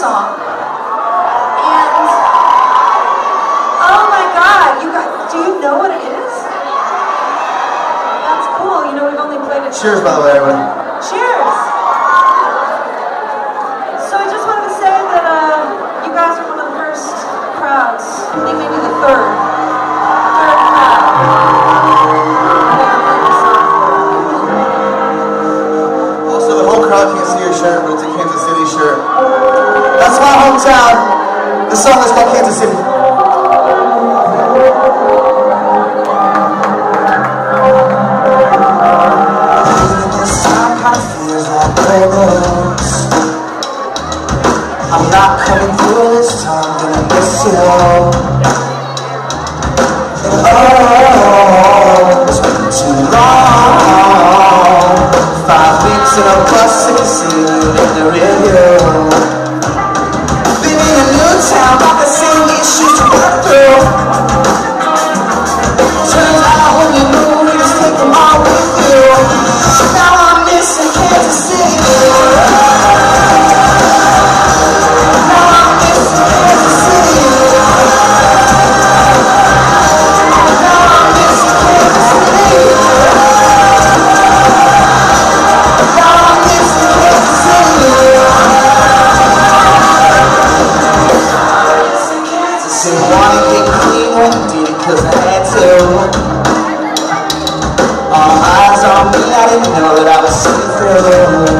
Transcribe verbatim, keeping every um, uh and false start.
song. And, oh my God, you got, do you know what it is? That's cool, you know, we've only played it. Cheers, by the way, everyone. Cheers. So I just wanted to say that uh, you guys are one of the first crowds, I think maybe the third. Shirt, but it's a Kansas City shirt. That's my hometown. The song is called Kansas City. I'm not coming through this time, but I miss you all. Oh, it's been too long. Five weeks in a bus and see you in the radio. Been in a new town, got the same issues to work through. Turns out when you move, you just take them all with you. Now I'm missing Kansas City. Now I'm missing Kansas City. Now I'm missing Kansas City. Now I'm missing cause I had to. All eyes on me, I didn't know that I was sitting through.